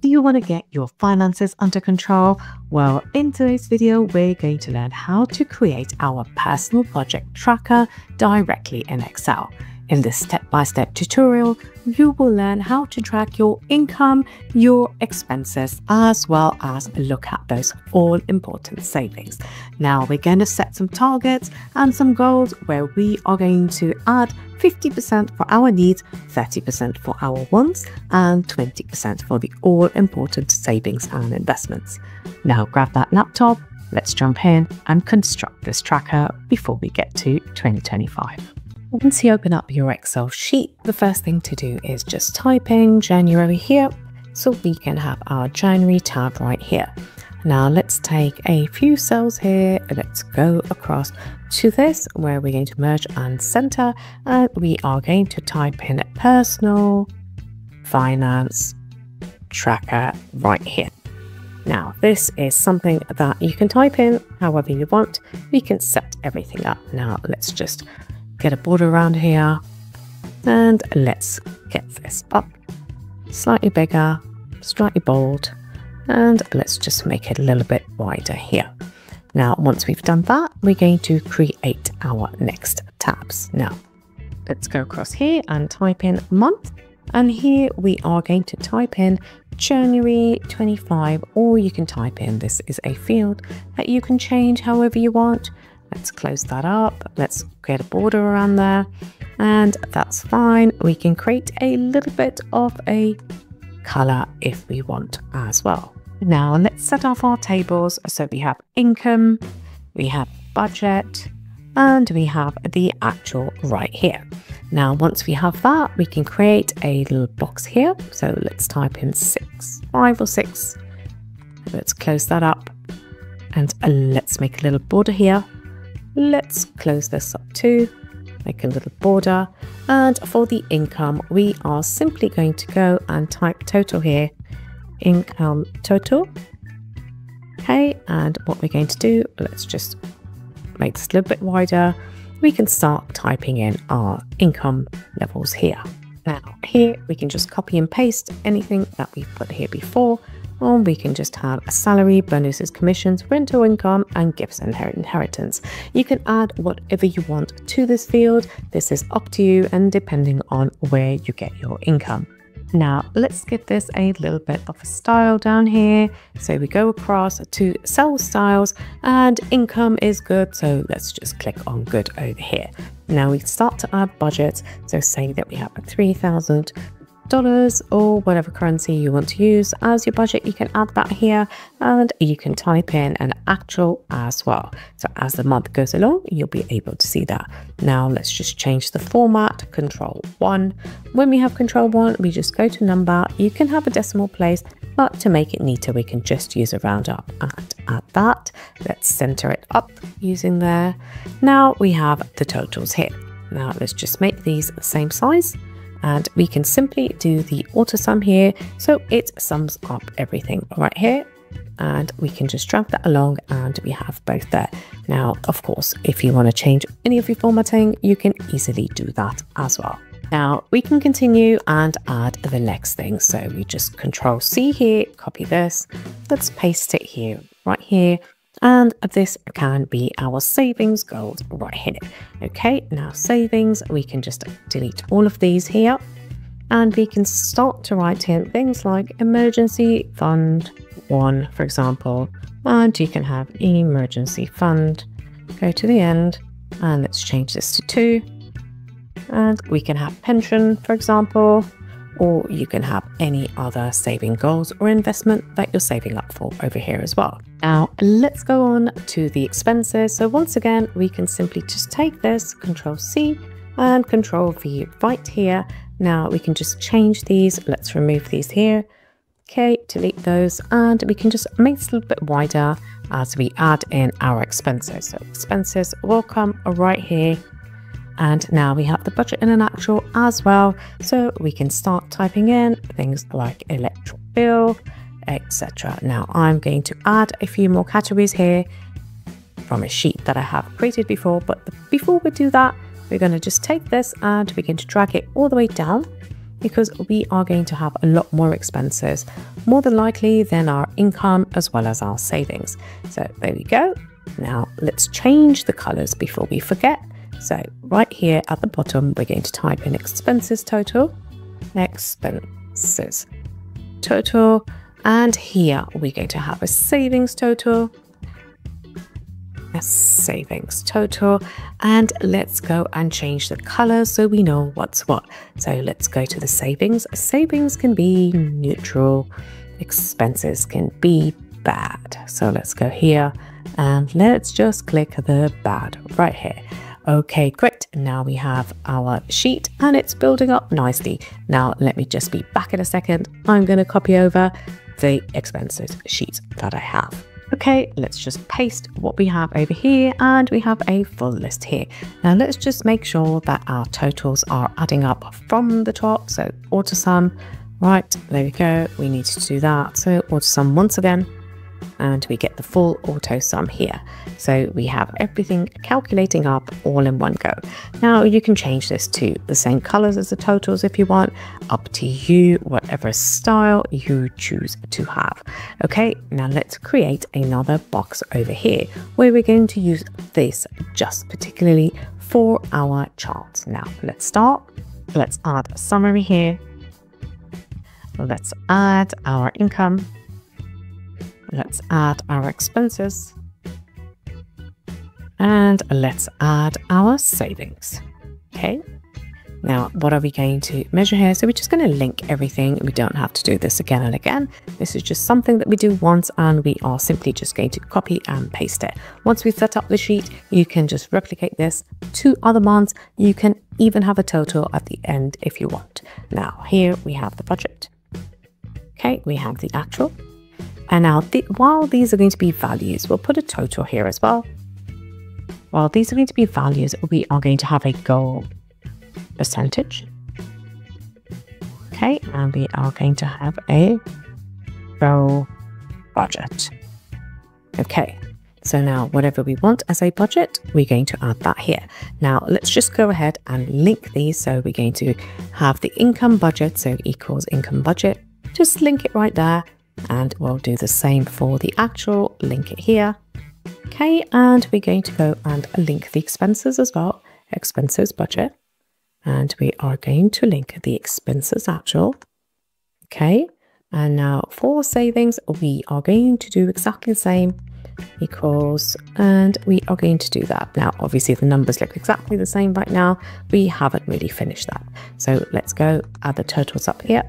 Do you want to get your finances under control? Well, in today's video, we're going to learn how to create our personal project tracker directly in Excel. In this step-by-step tutorial, you will learn how to track your income, your expenses, as well as look at those all-important savings. Now, we're going to set some targets and some goals where we are going to add 50% for our needs, 30% for our wants, and 20% for the all-important savings and investments. Now, grab that laptop, let's jump in and construct this tracker before we get to 2025. Once you open up your Excel sheet, the first thing to do is just type in January here, so we can have our January tab right here. Now let's take a few cells here, let's go across to this where we're going to merge and center, and we are going to type in personal finance tracker right here. Now, this is something that you can type in however you want. We can set everything up. Now let's just get a border around here and let's get this up slightly bigger, slightly bold, and let's just make it a little bit wider here. Now, once we've done that, we're going to create our next tabs. Now, let's go across here and type in month, and here we are going to type in January 25, or you can type in, this is a field that you can change however you want. Let's close that up, let's get a border around there, and that's fine. We can create a little bit of a color if we want as well. Now let's set off our tables. So we have income, we have budget, and we have the actual right here. Now once we have that, we can create a little box here. So let's type in 6, 5 or 6. Let's close that up and let's make a little border here. Let's close this up too, make a little border, and for the income we are simply going to go and type total here, income total. Okay, and what we're going to do, let's just make this a little bit wider. We can start typing in our income levels here. Now here we can just copy and paste anything that we've put here before, or we can just have a salary, bonuses, commissions, rental income, and gifts and inheritance. You can add whatever you want to this field. This is up to you and depending on where you get your income. Now let's give this a little bit of a style down here. So we go across to cell styles, and income is good. So let's just click on good over here. Now we start to add budgets. So say that we have a $3,000 or whatever currency you want to use as your budget, you can add that here, and you can type in an actual as well. So as the month goes along, you'll be able to see that. Now let's just change the format, Control 1. When we have Control 1, we just go to number. You can have a decimal place, but to make it neater, we can just use a round up and add that. Let's center it up using there. Now we have the totals here. Now let's just make these the same size, and we can simply do the auto sum here, so it sums up everything right here, and we can just drag that along, and we have both there. Now of course, if you want to change any of your formatting, you can easily do that as well. Now we can continue and add the next thing. So we just Control C here, copy this, let's paste it here right here, and this can be our savings goals right here. Okay, now savings, we can just delete all of these here, and we can start to write in things like emergency fund 1, for example, and you can have emergency fund, go to the end, and let's change this to 2, and we can have pension, for example, or you can have any other saving goals or investment that you're saving up for over here as well. Now let's go on to the expenses. So once again, we can simply just take this Control C and Control V right here. Now we can just change these. Let's remove these here. Okay, delete those, and we can just make this a little bit wider as we add in our expenses. So expenses will come right here. And now we have the budget and an actual as well. So we can start typing in things like electric bill, etc. Now I'm going to add a few more categories here from a sheet that I have created before. But before we do that, we're going to just take this and we're going to drag it all the way down. because we are going to have a lot more expenses, more than likely than our income as well as our savings. So there we go. Now let's change the colors before we forget. So right here at the bottom, we're going to type in expenses total, expenses total. And here we're going to have a savings total, a savings total. And let's go and change the color so we know what's what. So let's go to the savings. Savings can be neutral. Expenses can be bad. So let's go here and let's just click the bad right here. Okay, great. Now we have our sheet and it's building up nicely. Now let me just be back in a second. I'm going to copy over the expenses sheet that I have. Okay, let's just paste what we have over here, and we have a full list here. Now let's just make sure that our totals are adding up from the top. So AutoSum, right, there we go. We need to do that. So AutoSum once again, and we get the full AutoSum here. So we have everything calculating up all in one go. Now you can change this to the same colors as the totals if you want, up to you, whatever style you choose to have. Okay, now let's create another box over here where we're going to use this just particularly for our charts. Now let's start. Let's add a summary here. Let's add our income. Let's add our expenses and let's add our savings. Okay, now what are we going to measure here? So we're just going to link everything. We don't have to do this again and again. This is just something that we do once, and we are simply just going to copy and paste it. Once we've set up the sheet, you can just replicate this to other months. You can even have a total at the end if you want. Now here we have the budget. Okay, we have the actual. And now, while these are going to be values, we'll put a total here as well. While these are going to be values, we are going to have a goal percentage. Okay, and we are going to have a goal budget. Okay, so now whatever we want as a budget, we're going to add that here. Now, let's just go ahead and link these. So we're going to have the income budget, so equals income budget. Just link it right there. And we'll do the same for the actual, link it here. Okay, and we're going to go and link the expenses as well, expenses budget. And we are going to link the expenses actual. Okay, and now for savings, we are going to do exactly the same, equals, and we are going to do that. Now, obviously the numbers look exactly the same right now. We haven't really finished that. So let's go add the totals up here.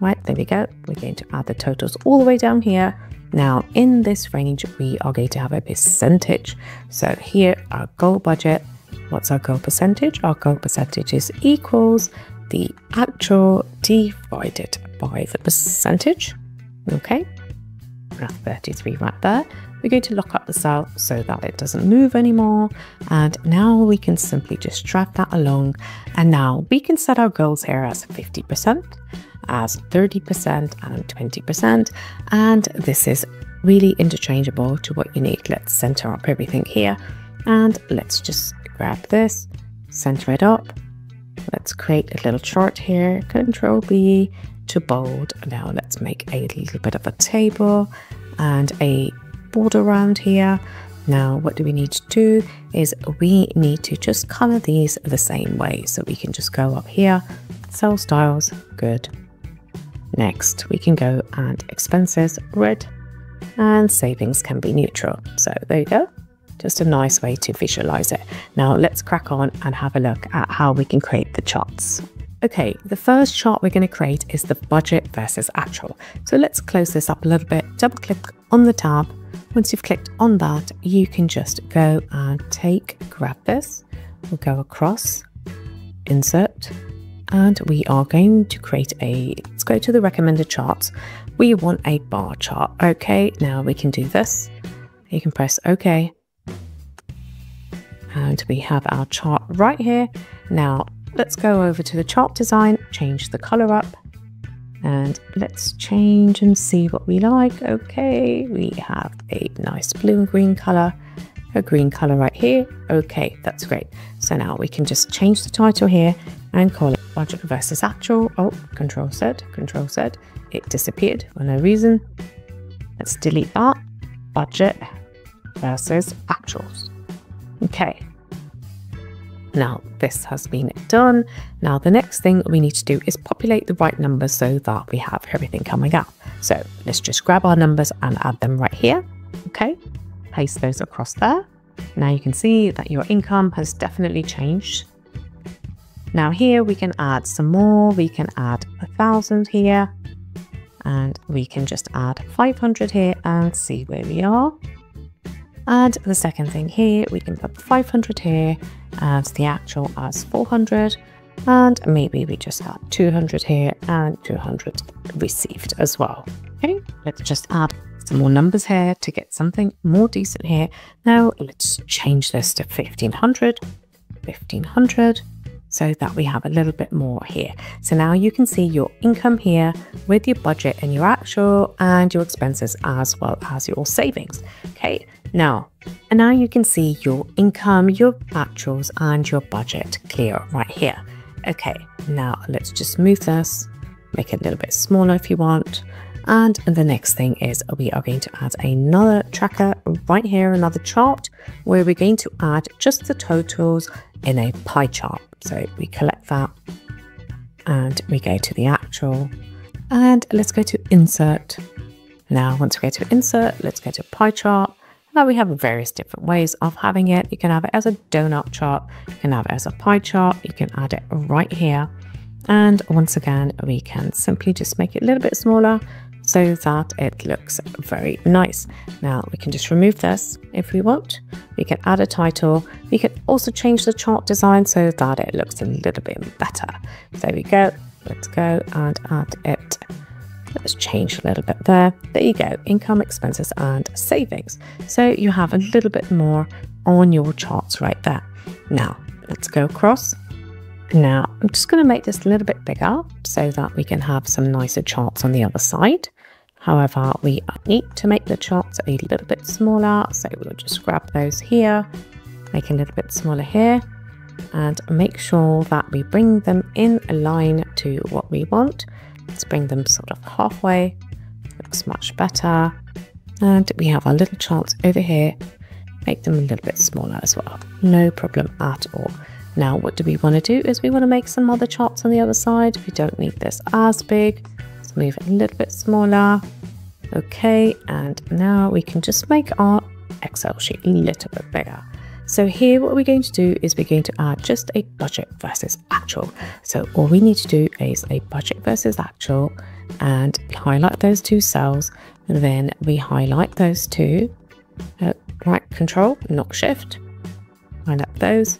Right, there we go. We're going to add the totals all the way down here. Now in this range, we are going to have a percentage. So here, our goal budget. What's our goal percentage? Our goal percentage is equals the actual divided by the percentage. Okay, that's 33 right there. We're going to lock up the cell so that it doesn't move anymore. And now we can simply just drag that along. And now we can set our goals here as 50%. As 30% and 20%, and this is really interchangeable to what you need. Let's center up everything here, and let's just grab this, center it up. Let's create a little chart here, Control B to bold. Now let's make a little bit of a table and a border around here. Now what do we need to do is we need to just color these the same way, so we can just go up here, cell styles, good. Next, we can go and expenses, red, and savings can be neutral. So there you go, just a nice way to visualize it. Now let's crack on and have a look at how we can create the charts. Okay, the first chart we're going to create is the budget versus actual. So let's close this up a little bit, double click on the tab. Once you've clicked on that, you can just go and grab this. We'll go across, insert, and we are going to create a, let's go to the recommended charts. We want a bar chart. Okay, now we can do this. You can press OK. And we have our chart right here. Now let's go over to the chart design, change the color up, and let's change and see what we like. Okay, we have a nice blue and green color, a green color right here. Okay, that's great. So now we can just change the title here and call it logic versus actual. Oh, Control Z, it disappeared for no reason. Let's delete that. Budget versus actuals. Okay. Now this has been done. Now the next thing we need to do is populate the right numbers so that we have everything coming up. So let's just grab our numbers and add them right here. Okay, place those across there. Now you can see that your income has definitely changed. Now here we can add some more. We can add 1,000 here, and we can just add 500 here and see where we are. And the second thing here, we can put 500 here, and the actual as 400, and maybe we just add 200 here and 200 received as well. Okay, let's just add some more numbers here to get something more decent here. Now let's change this to 1500, so that we have a little bit more here. So now you can see your income here with your budget and your actual and your expenses as well as your savings. Okay, now you can see your income, your actuals and your budget clear right here. Okay, now let's just move this, make it a little bit smaller if you want. And the next thing is we are going to add another tracker right here, another chart, where we're going to add just the totals in a pie chart. So we collect that and we go to the actual and let's go to insert. Now, once we go to insert, let's go to pie chart. Now we have various different ways of having it. You can have it as a donut chart. You can have it as a pie chart. You can add it right here. And once again, we can simply just make it a little bit smaller so that it looks very nice. Now we can just remove this if we want. We can add a title. We can also change the chart design so that it looks a little bit better. There we go. Let's go and add it. Let's change a little bit there. There you go. Income, expenses, and savings. So you have a little bit more on your charts right there. Now let's go across. Now I'm just going to make this a little bit bigger so that we can have some nicer charts on the other side. However, we need to make the charts a little bit smaller, so we'll just grab those here, make a little bit smaller here, and make sure that we bring them in a line to what we want. Let's bring them sort of halfway. Looks much better. And we have our little charts over here. Make them a little bit smaller as well. No problem at all. Now, what do we want to do is we want to make some other charts on the other side. We don't need this as big. Let's move it a little bit smaller. Okay, and now we can just make our Excel sheet a little bit bigger. So here, what we're going to do is we're going to add just a budget versus actual. So all we need to do is a budget versus actual and highlight those two cells. And then we highlight those two, right control, not shift, highlight those.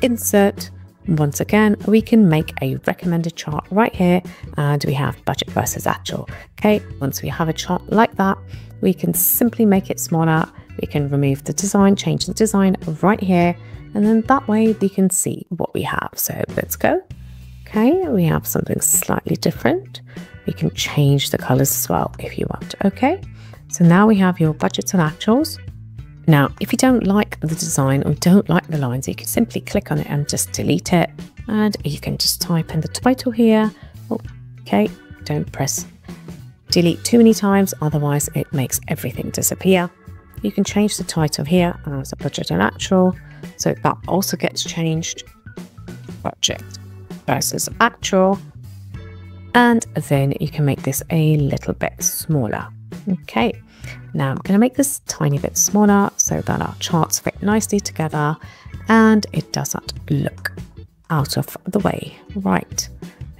Insert. Once again, we can make a recommended chart right here, and we have budget versus actual. Okay, once we have a chart like that, we can simply make it smaller. We can remove the design, change the design right here, and then that way we can see what we have. So let's go. Okay, we have something slightly different. We can change the colors as well if you want. Okay, so now we have your budgets and actuals. Now, if you don't like the design or don't like the lines, you can simply click on it and just delete it. And you can just type in the title here. Oh, okay, don't press delete too many times, otherwise it makes everything disappear. You can change the title here as a budget and actual. So that also gets changed. Budget versus actual. And then you can make this a little bit smaller. Okay. Now I'm going to make this tiny bit smaller so that our charts fit nicely together and it doesn't look out of the way. Right,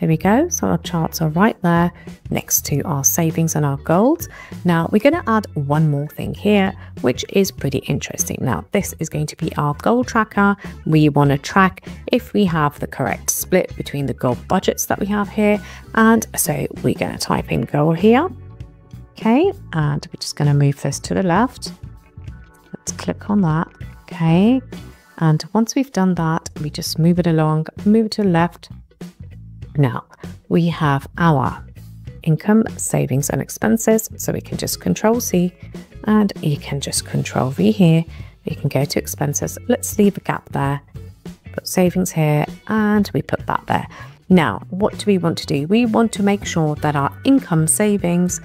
there we go. So our charts are right there next to our savings and our goals. Now we're going to add one more thing here, which is pretty interesting. Now this is going to be our goal tracker. We want to track if we have the correct split between the goal budgets that we have here. And so we're going to type in goal here. Okay, and we're just going to move this to the left. Let's click on that. Okay, and once we've done that, we just move it along, move it to the left. Now we have our income, savings and expenses. So we can just control C and you can just control V here. You can go to expenses. Let's leave a gap there. put savings here, and we put that there. Now, what do we want to do? We want to make sure that our income, savings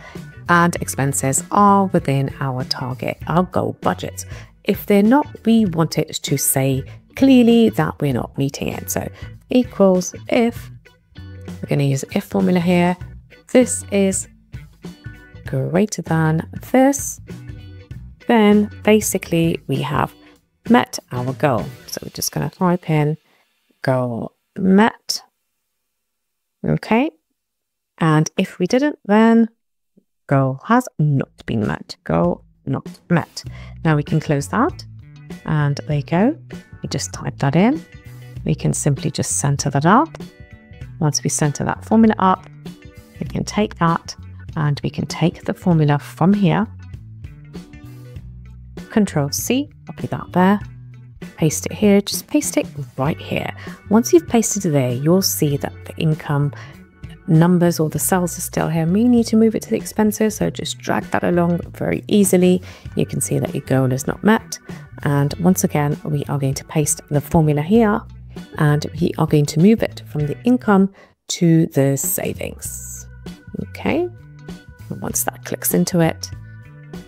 and expenses are within our target, our goal budget. If they're not, we want it to say clearly that we're not meeting it. So equals if, we're going to use if formula here. This is greater than this. Then basically we have met our goal. So we're just going to type in goal met. Okay. And if we didn't, then goal has not been met. Goal not met. Now we can close that. And there you go. We just type that in. We can simply just center that up. Once we center that formula up, we can take that and we can take the formula from here. Control C, copy that there, paste it here, just paste it right here. Once you've pasted it there, you'll see that the income numbers or the cells are still here. We need to move it to the expenses, so just drag that along very easily. You can see that your goal is not met. And once again, we are going to paste the formula here and we are going to move it from the income to the savings. Okay, and once that clicks into it,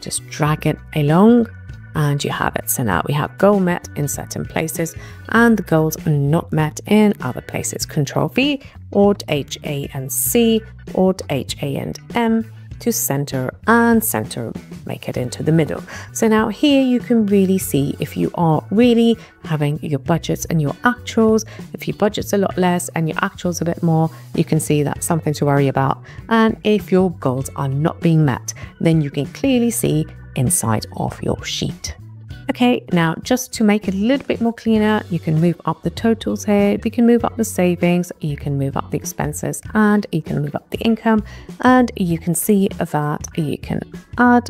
just drag it along and you have it. So now we have goal met in certain places and the goals are not met in other places. Control V, Alt H, A and C, Alt H, A and M to center and center, make it into the middle. So now here you can really see if you are really having your budgets and your actuals. If your budget's a lot less and your actuals a bit more, you can see that's something to worry about. And if your goals are not being met, then you can clearly see inside of your sheet. Okay, now just to make it a little bit more cleaner, you can move up the totals here, you can move up the savings, you can move up the expenses, and you can move up the income, and you can see that you can add,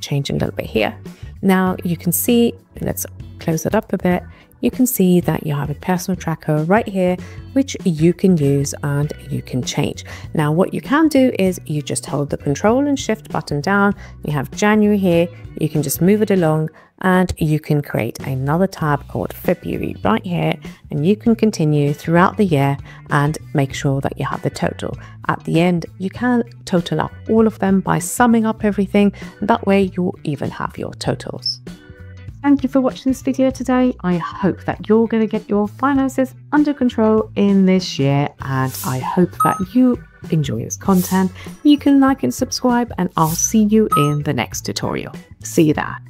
change a little bit here. Now you can see, let's close it up a bit, you can see that you have a personal tracker right here, which you can use and you can change. Now what you can do is you just hold the Control and Shift button down, you have January here, you can just move it along, and you can create another tab called February right here, and you can continue throughout the year and make sure that you have the total. At the end, you can total up all of them by summing up everything. That way you'll even have your totals. Thank you for watching this video today. I hope that you're going to get your finances under control in this year, and I hope that you enjoy this content. You can like and subscribe, and I'll see you in the next tutorial. See you there.